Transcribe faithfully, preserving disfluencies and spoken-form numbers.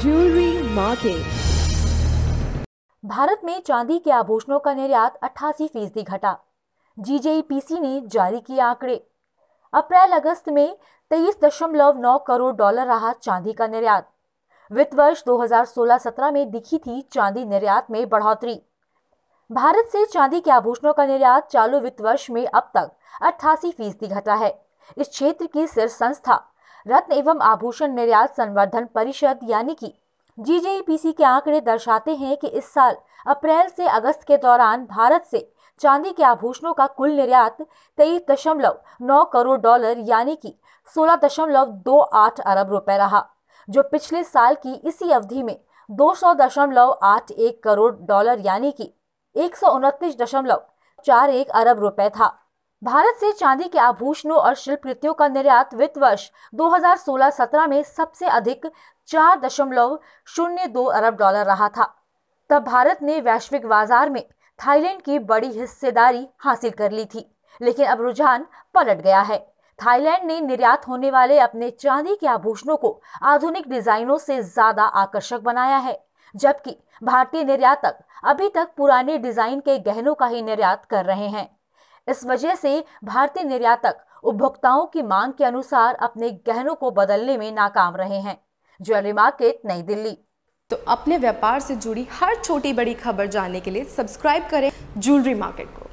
Jewellery market. Bharat में चांदी के आभूषणों का निर्यात अट्ठासी फीसदी घटा, जीजेईपीसी ने जारी किए आंकड़े। अप्रैल अगस्त में तेईस दशमलव नौ करोड़ डॉलर रहा चांदी का निर्यात। वित्त वर्ष दो हज़ार सोलह सत्रह में दिखी थी चांदी निर्यात में बढ़ोतरी। भारत से चांदी के आभूषणों का निर्यात चालू वित्त वर्ष में अब तक अट्ठासी फीसदी घटा है। इस क्षेत्र की शीर्ष संस्था रत्न एवं आभूषण निर्यात संवर्धन परिषद यानी कि जीजेईपीसी के आंकड़े दर्शाते हैं कि इस साल अप्रैल से अगस्त के दौरान भारत से चांदी के आभूषणों का कुल निर्यात तेईस दशमलव नौ करोड़ डॉलर यानी कि सोलह दशमलव दो आठ अरब रुपए रहा, जो पिछले साल की इसी अवधि में दो सौ दशमलव आठ एक करोड़ डॉलर यानी कि एक सौ उनतीस दशमलव चार एक अरब रुपए था। भारत से चांदी के आभूषणों और शिल्पकृतियों का निर्यात वित्त वर्ष दो हज़ार सोलह सत्रह में सबसे अधिक चार दशमलव शून्य दो अरब डॉलर रहा था। तब भारत ने वैश्विक बाजार में थाईलैंड की बड़ी हिस्सेदारी हासिल कर ली थी, लेकिन अब रुझान पलट गया है। थाईलैंड ने निर्यात होने वाले अपने चांदी के आभूषणों को आधुनिक डिजाइनों से ज्यादा आकर्षक बनाया है, जबकि भारतीय निर्यातक अभी तक पुराने डिजाइन के गहनों का ही निर्यात कर रहे हैं। इस वजह से भारतीय निर्यातक उपभोक्ताओं की मांग के अनुसार अपने गहनों को बदलने में नाकाम रहे हैं। ज्वेलरी मार्केट, नई दिल्ली। तो अपने व्यापार से जुड़ी हर छोटी बड़ी खबर जानने के लिए सब्सक्राइब करें ज्वेलरी मार्केट को।